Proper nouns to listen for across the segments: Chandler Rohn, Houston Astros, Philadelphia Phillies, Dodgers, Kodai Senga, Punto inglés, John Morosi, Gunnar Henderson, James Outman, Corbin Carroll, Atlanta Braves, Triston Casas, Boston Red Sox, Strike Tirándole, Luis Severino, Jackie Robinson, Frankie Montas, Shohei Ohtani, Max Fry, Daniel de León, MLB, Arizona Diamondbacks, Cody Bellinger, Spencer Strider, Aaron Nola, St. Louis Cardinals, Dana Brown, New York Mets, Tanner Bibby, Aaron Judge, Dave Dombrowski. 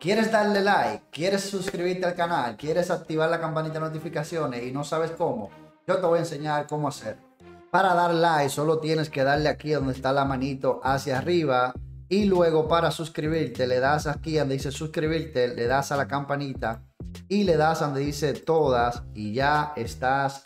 ¿Quieres darle like? ¿Quieres suscribirte al canal? ¿Quieres activar la campanita de notificaciones y no sabes cómo? Yo te voy a enseñar cómo hacerlo. Para dar like solo tienes que darle aquí donde está la manito hacia arriba, y luego para suscribirte le das aquí donde dice suscribirte, le das a la campanita y le das donde dice todas y ya estás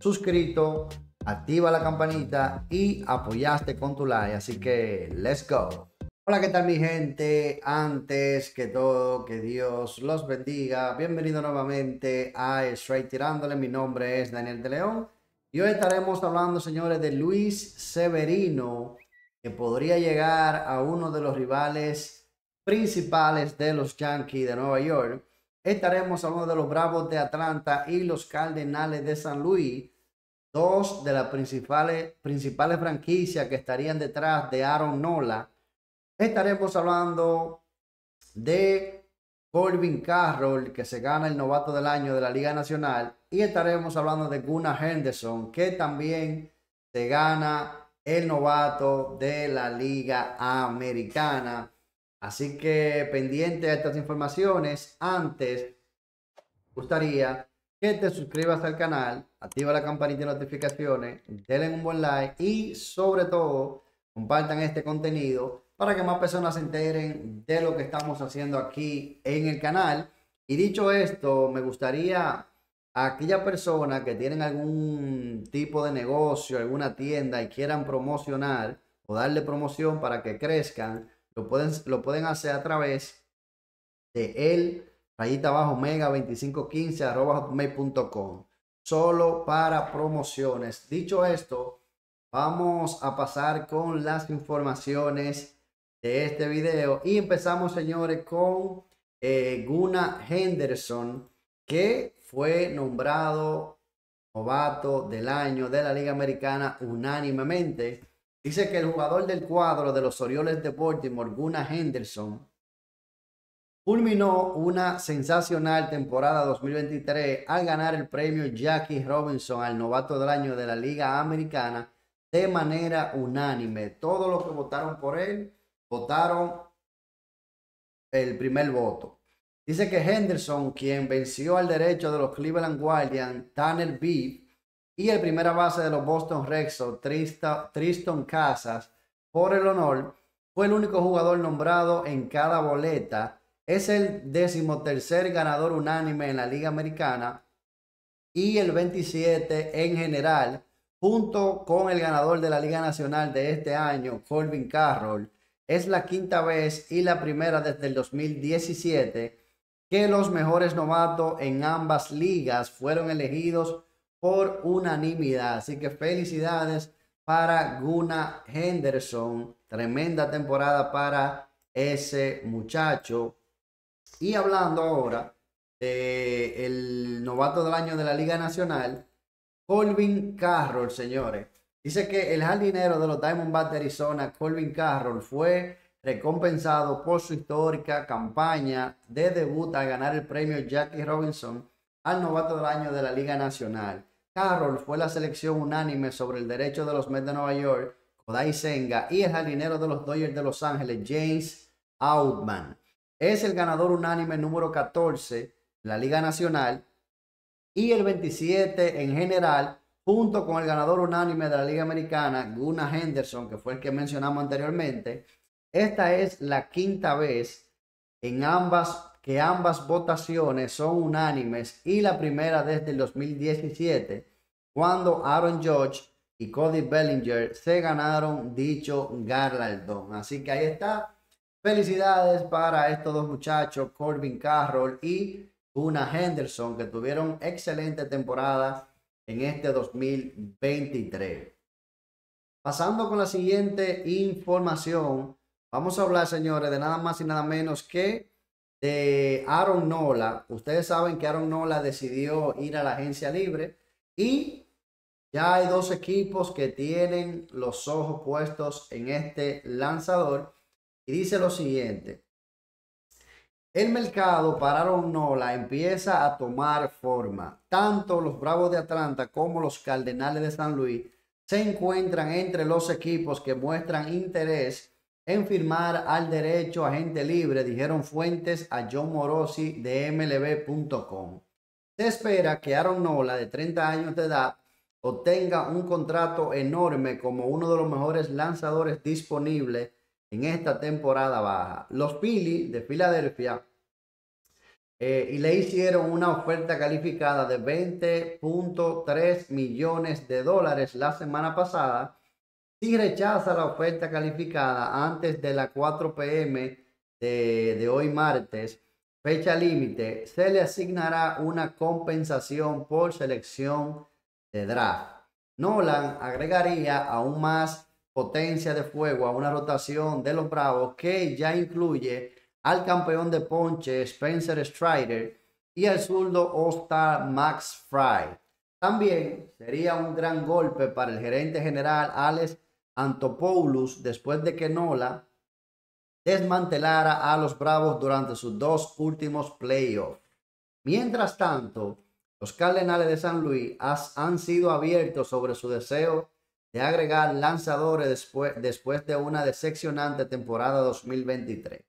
suscrito. Activa la campanita y apoyaste con tu like, así que let's go. Hola, ¿qué tal mi gente? Antes que todo, que Dios los bendiga. Bienvenido nuevamente a Strike Tirándole. Mi nombre es Daniel de León. Y hoy estaremos hablando, señores, de Luis Severino, que podría llegar a uno de los rivales principales de los Yankees de Nueva York. Estaremos hablando de los Bravos de Atlanta y los Cardenales de San Luis, dos de las principales franquicias que estarían detrás de Aaron Nola. Estaremos hablando de Corbin Carroll, que se gana el novato del año de la Liga Nacional. Y estaremos hablando de Gunnar Henderson, que también se gana el novato de la Liga Americana. Así que pendiente de estas informaciones. Antes, me gustaría que te suscribas al canal, activa la campanita de notificaciones, denle un buen like y sobre todo compartan este contenido para que más personas se enteren de lo que estamos haciendo aquí en el canal. Y dicho esto, me gustaría a aquellas personas que tienen algún tipo de negocio, alguna tienda y quieran promocionar o darle promoción para que crezcan, lo pueden hacer a través de el _ mega2515@hotmail.com, solo para promociones. Dicho esto, vamos a pasar con las informaciones de este video y empezamos, señores, con Gunnar Henderson, que fue nombrado novato del año de la Liga Americana unánimemente. Dice que el jugador del cuadro de los Orioles de Baltimore, Gunnar Henderson, culminó una sensacional temporada 2023 al ganar el premio Jackie Robinson al novato del año de la Liga Americana de manera unánime. Todos los que votaron por él votaron el primer voto. Dice que Henderson, quien venció al derecho de los Cleveland Guardians, Tanner Bibby, y el primera base de los Boston Red Sox, Triston Casas, por el honor, fue el único jugador nombrado en cada boleta. Es el 13º ganador unánime en la Liga Americana y el 27 en general, junto con el ganador de la Liga Nacional de este año, Corbin Carroll. Es la 5ª vez y la primera desde el 2017 que los mejores novatos en ambas ligas fueron elegidos por unanimidad. Así que felicidades para Gunnar Henderson. Tremenda temporada para ese muchacho. Y hablando ahora del novato del año de la Liga Nacional, Corbin Carroll, señores. Dice que el jardinero de los Diamondbacks de Arizona, Corbin Carroll, fue recompensado por su histórica campaña de debut al ganar el premio Jackie Robinson al novato del año de la Liga Nacional. Carroll fue la selección unánime sobre el derecho de los Mets de Nueva York, Kodai Senga, y el jardinero de los Dodgers de Los Ángeles, James Outman. Es el ganador unánime número 14 de la Liga Nacional y el 27 en general, junto con el ganador unánime de la Liga Americana, Gunnar Henderson, que fue el que mencionamos anteriormente. Esta es la 5ª vez en ambas votaciones son unánimes y la primera desde el 2017, cuando Aaron Judge y Cody Bellinger se ganaron dicho galardón. Así que ahí está. Felicidades para estos dos muchachos, Corbin Carroll y Gunnar Henderson, que tuvieron excelente temporada en este 2023. Pasando con la siguiente información, vamos a hablar, señores, de nada más y nada menos que de Aaron Nola. Ustedes saben que Aaron Nola decidió ir a la agencia libre y ya hay dos equipos que tienen los ojos puestos en este lanzador. Y dice lo siguiente: el mercado para Aaron Nola empieza a tomar forma. Tanto los Bravos de Atlanta como los Cardenales de San Luis se encuentran entre los equipos que muestran interés en firmar al derecho agente libre, dijeron fuentes a John Morosi de mlb.com. Se espera que Aaron Nola, de 30 años de edad, obtenga un contrato enorme como uno de los mejores lanzadores disponibles en esta temporada baja. Los Phillies de Filadelfia y le hicieron una oferta calificada de $20.3 millones la semana pasada. Si rechaza la oferta calificada antes de las 4 p.m. de hoy martes, fecha límite, se le asignará una compensación por selección de draft. Nolan agregaría aún más potencia de fuego a una rotación de los Bravos que ya incluye al campeón de ponche Spencer Strider y al zurdo All-Star Max Fry. También sería un gran golpe para el gerente general Alex Antopoulos después de que Nola desmantelara a los Bravos durante sus dos últimos playoffs. Mientras tanto, los Cardenales de San Luis han sido abiertos sobre su deseo de agregar lanzadores después de una decepcionante temporada 2023.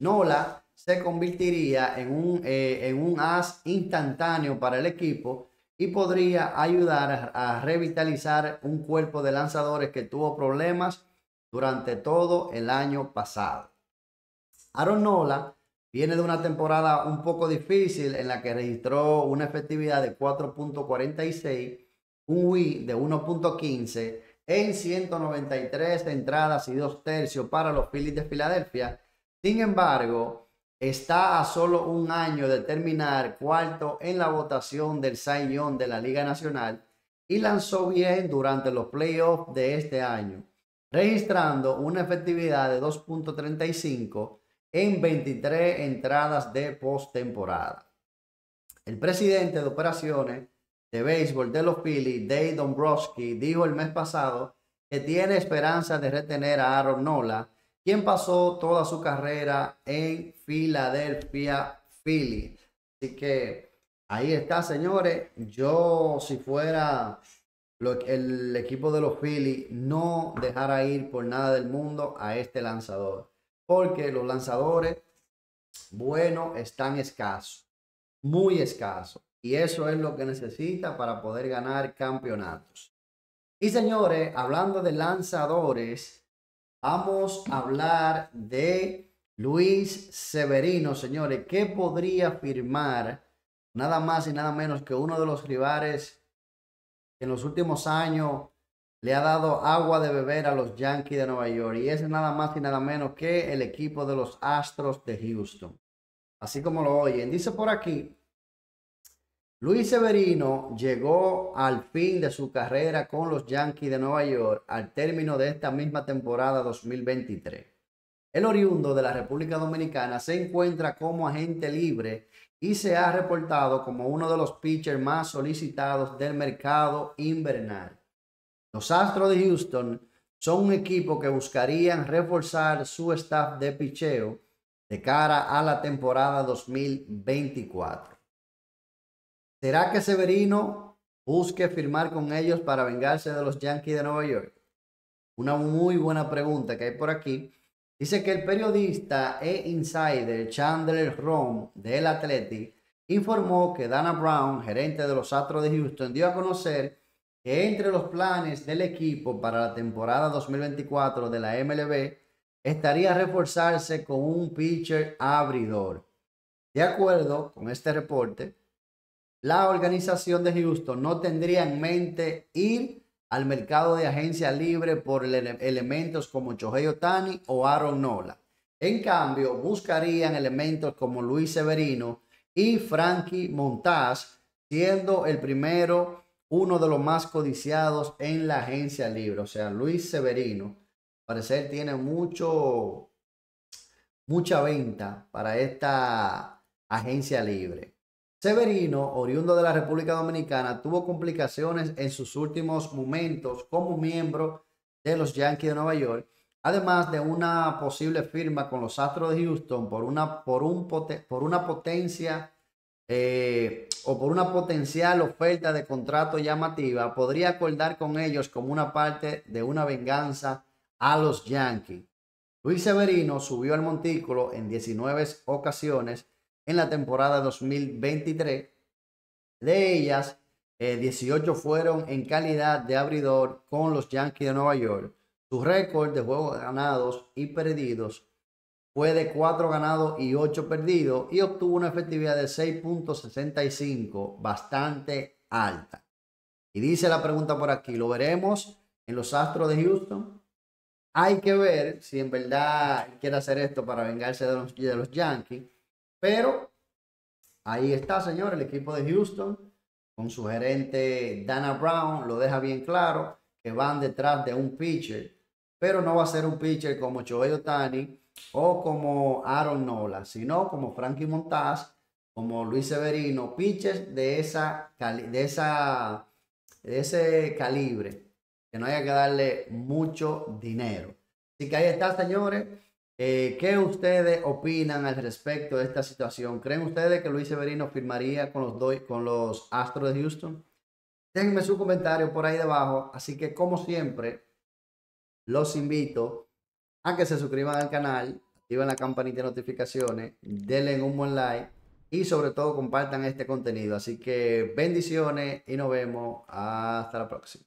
Nola se convertiría en un as instantáneo para el equipo y podría ayudar a revitalizar un cuerpo de lanzadores que tuvo problemas durante todo el año pasado. Aaron Nola viene de una temporada un poco difícil en la que registró una efectividad de 4.46, un WHIP de 1.15 en 193 entradas y 2/3 para los Phillies de Filadelfia. Sin embargo, está a solo un año de terminar cuarto en la votación del Cy Young de la Liga Nacional y lanzó bien durante los playoffs de este año, registrando una efectividad de 2.35 en 23 entradas de postemporada. El presidente de operaciones de béisbol de los Phillies, Dave Dombrowski, dijo el mes pasado que tiene esperanza de retener a Aaron Nola, quien pasó toda su carrera en Philadelphia Phillies. Así que ahí está, señores. Yo, si fuera el equipo de los Phillies, no dejara ir por nada del mundo a este lanzador, porque los lanzadores buenos están escasos, muy escasos, y eso es lo que necesita para poder ganar campeonatos. Y señores, hablando de lanzadores, vamos a hablar de Luis Severino, señores, que podría firmar nada más y nada menos que uno de los rivales que en los últimos años le ha dado agua de beber a los Yankees de Nueva York, y es nada más y nada menos que el equipo de los Astros de Houston. Así como lo oyen, dice por aquí: Luis Severino llegó al fin de su carrera con los Yankees de Nueva York al término de esta misma temporada 2023. El oriundo de la República Dominicana se encuentra como agente libre y se ha reportado como uno de los pitchers más solicitados del mercado invernal. Los Astros de Houston son un equipo que buscarían reforzar su staff de picheo de cara a la temporada 2024. ¿Será que Severino busque firmar con ellos para vengarse de los Yankees de Nueva York? Una muy buena pregunta que hay por aquí. Dice que el periodista e insider Chandler Rohn del Athletic informó que Dana Brown, gerente de los Astros de Houston, dio a conocer que entre los planes del equipo para la temporada 2024 de la MLB estaría reforzarse con un pitcher abridor. De acuerdo con este reporte, la organización de Houston no tendría en mente ir al mercado de agencia libre por elementos como Shohei Ohtani o Aaron Nola. En cambio, buscarían elementos como Luis Severino y Frankie Montas, siendo el primero uno de los más codiciados en la agencia libre. O sea, Luis Severino, al parecer, tiene mucha venta para esta agencia libre. Severino, oriundo de la República Dominicana, tuvo complicaciones en sus últimos momentos como miembro de los Yankees de Nueva York, además de una posible firma con los Astros de Houston por una potencial oferta de contrato llamativa. Podría acordar con ellos como una parte de una venganza a los Yankees. Luis Severino subió al montículo en 19 ocasiones en la temporada 2023. De ellas, 18 fueron en calidad de abridor con los Yankees de Nueva York. Su récord de juegos ganados y perdidos fue de 4 ganados y 8 perdidos y obtuvo una efectividad de 6.65, bastante alta. Y dice la pregunta por aquí, ¿lo veremos en los Astros de Houston? Hay que ver si en verdad quiere hacer esto para vengarse de los Yankees. Pero ahí está, señor, el equipo de Houston con su gerente Dana Brown lo deja bien claro que van detrás de un pitcher, pero no va a ser un pitcher como Shohei Ohtani o como Aaron Nola, sino como Frankie Montas, como Luis Severino, pitchers de ese calibre, que no haya que darle mucho dinero. Así que ahí está, señores. ¿Qué ustedes opinan al respecto de esta situación? ¿Creen ustedes que Luis Severino firmaría con los Astros de Houston? Déjenme su comentario por ahí debajo. Así que, como siempre, los invito a que se suscriban al canal, activen la campanita de notificaciones, denle un buen like y sobre todo compartan este contenido. Así que bendiciones y nos vemos hasta la próxima.